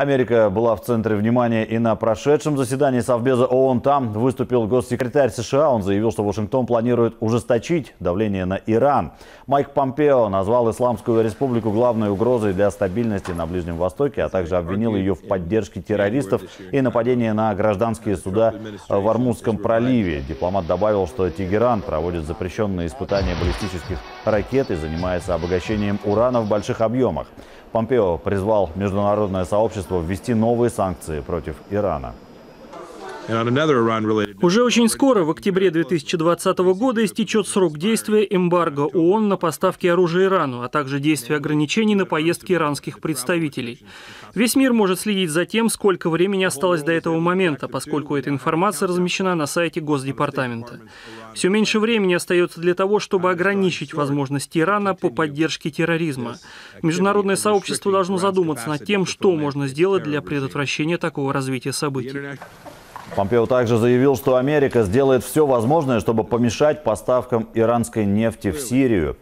Америка была в центре внимания и на прошедшем заседании Совбеза ООН. Там выступил госсекретарь США. Он заявил, что Вашингтон планирует ужесточить давление на Иран. Майк Помпео назвал Исламскую Республику главной угрозой для стабильности на Ближнем Востоке, а также обвинил ее в поддержке террористов и нападении на гражданские суда в Ормузском проливе. Дипломат добавил, что Тегеран проводит запрещенные испытания баллистических ракет и занимается обогащением урана в больших объемах. Помпео призвал международное сообщество ввести новые санкции против Ирана. Уже очень скоро, в октябре 2020 года, истечет срок действия эмбарго ООН на поставки оружия Ирану, а также действия ограничений на поездки иранских представителей. Весь мир может следить за тем, сколько времени осталось до этого момента, поскольку эта информация размещена на сайте Госдепартамента. Все меньше времени остается для того, чтобы ограничить возможности Ирана по поддержке терроризма. Международное сообщество должно задуматься над тем, что можно сделать для предотвращения такого развития событий. Помпео также заявил, что Америка сделает все возможное, чтобы помешать поставкам иранской нефти в Сирию.